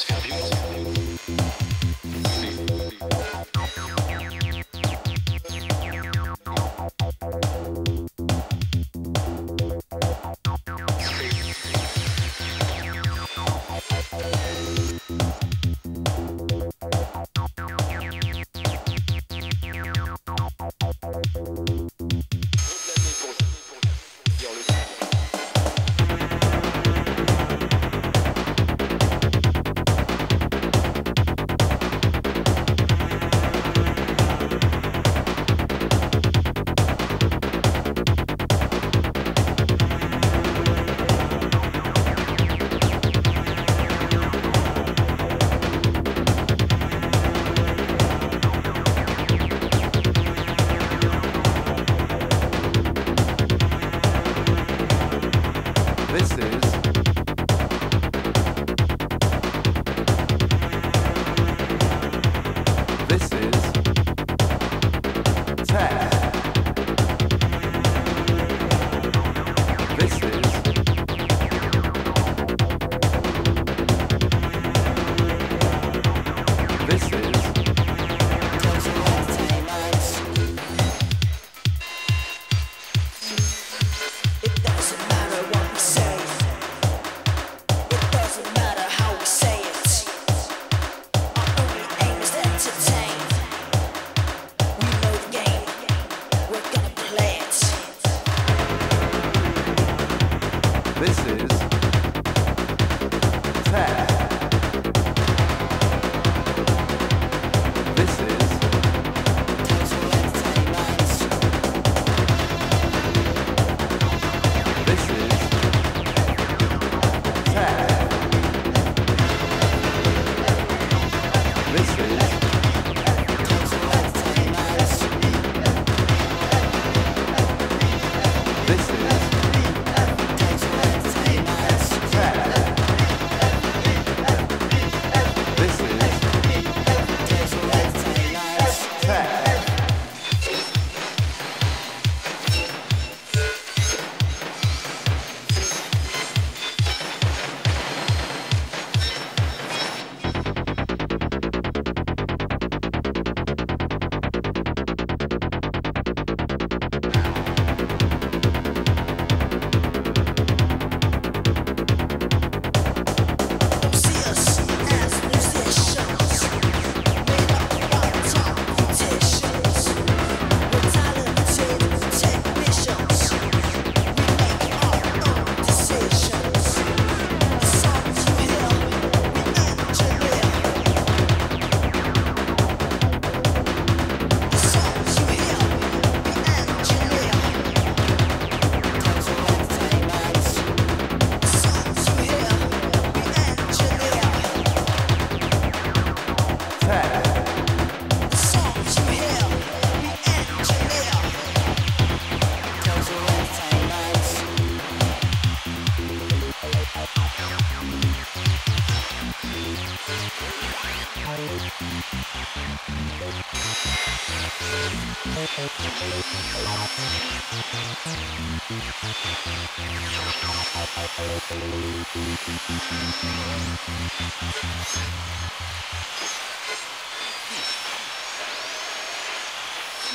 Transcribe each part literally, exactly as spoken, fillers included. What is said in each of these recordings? Signalez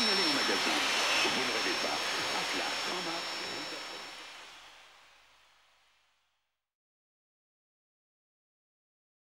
au magasin, vous ne rêvez pas.